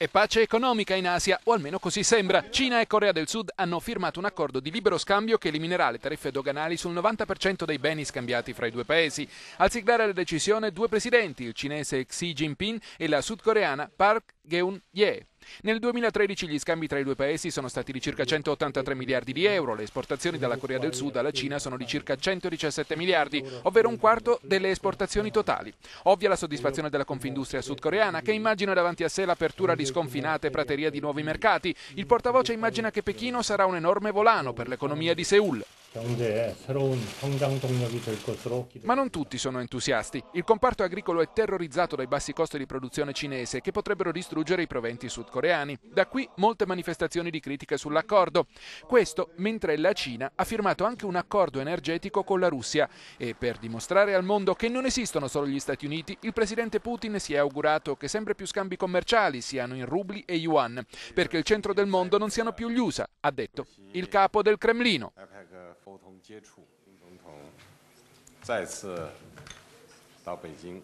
E pace economica in Asia, o almeno così sembra. Cina e Corea del Sud hanno firmato un accordo di libero scambio che eliminerà le tariffe doganali sul 90% dei beni scambiati fra i due paesi. Al siglare la decisione due presidenti, il cinese Xi Jinping e la sudcoreana Park Geun-hye. Nel 2013 gli scambi tra i due paesi sono stati di circa 183 miliardi di euro, le esportazioni dalla Corea del Sud alla Cina sono di circa 117 miliardi, ovvero un quarto delle esportazioni totali. Ovvia la soddisfazione della Confindustria sudcoreana, che immagina davanti a sé l'apertura di sconfinate praterie di nuovi mercati. Il portavoce immagina che Pechino sarà un enorme volano per l'economia di Seul. Ma non tutti sono entusiasti. Il comparto agricolo è terrorizzato dai bassi costi di produzione cinese che potrebbero distruggere i proventi sudcoreani. Da qui molte manifestazioni di critiche sull'accordo. Questo mentre la Cina ha firmato anche un accordo energetico con la Russia. E per dimostrare al mondo che non esistono solo gli Stati Uniti, il presidente Putin si è augurato che sempre più scambi commerciali siano in rubli e yuan, perché il centro del mondo non siano più gli USA, ha detto il capo del Cremlino. 沟通接触，林总统再次到北京。